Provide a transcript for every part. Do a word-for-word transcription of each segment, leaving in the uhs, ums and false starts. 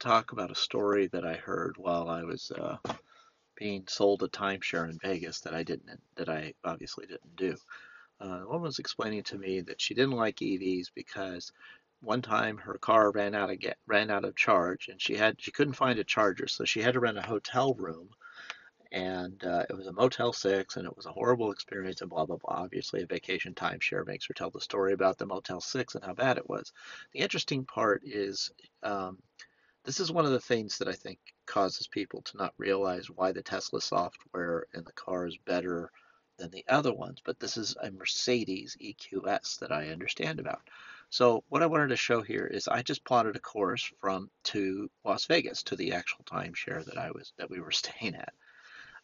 talk about a story that I heard while I was uh, being sold a timeshare in Vegas that I didn't, that I obviously didn't do. Uh, the woman was explaining to me that she didn't like E Vs because one time her car ran out of get, ran out of charge, and she had she couldn't find a charger, so she had to rent a hotel room. And uh, it was a Motel Six, and it was a horrible experience, and blah, blah, blah. Obviously, a vacation timeshare makes her tell the story about the Motel Six and how bad it was. The interesting part is um, this is one of the things that I think causes people to not realize why the Tesla software in the car is better than the other ones. But this is a Mercedes E Q S that I understand about. So what I wanted to show here is I just plotted a course from to Las Vegas to the actual timeshare that I was that we were staying at.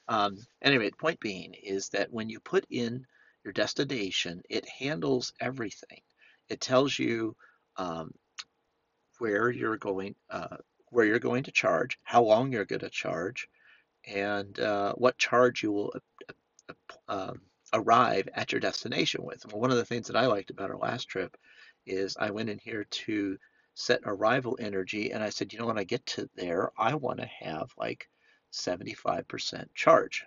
Um, anyway, the point being is that when you put in your destination, it handles everything. It tells you um, where you're going, uh, where you're going to charge, how long you're going to charge, and uh, what charge you will uh, uh, arrive at your destination with. Well, one of the things that I liked about our last trip is I went in here to set arrival energy, and I said, you know, when I get to there, I want to have like seventy-five percent charge.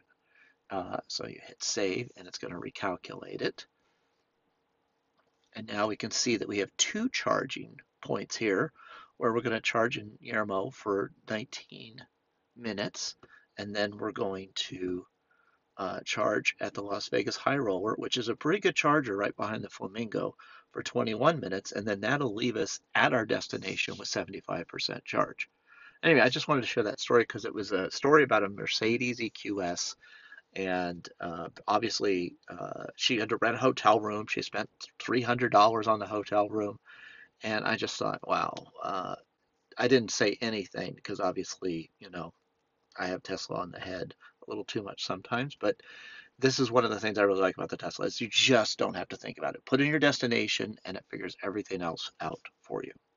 Uh, so you hit save and it's going to recalculate it. And now we can see that we have two charging points here where we're going to charge in Yermo for nineteen minutes. And then we're going to uh, charge at the Las Vegas High Roller, which is a pretty good charger right behind the Flamingo, for twenty-one minutes. And then that'll leave us at our destination with seventy-five percent charge. Anyway, I just wanted to share that story because it was a story about a Mercedes E Q S, and uh, obviously uh, she had to rent a hotel room. She spent three hundred dollars on the hotel room, and I just thought, wow. Uh, I didn't say anything because obviously, you know, I have Tesla on the head a little too much sometimes, but this is one of the things I really like about the Tesla is you just don't have to think about it. Put in your destination, and it figures everything else out for you.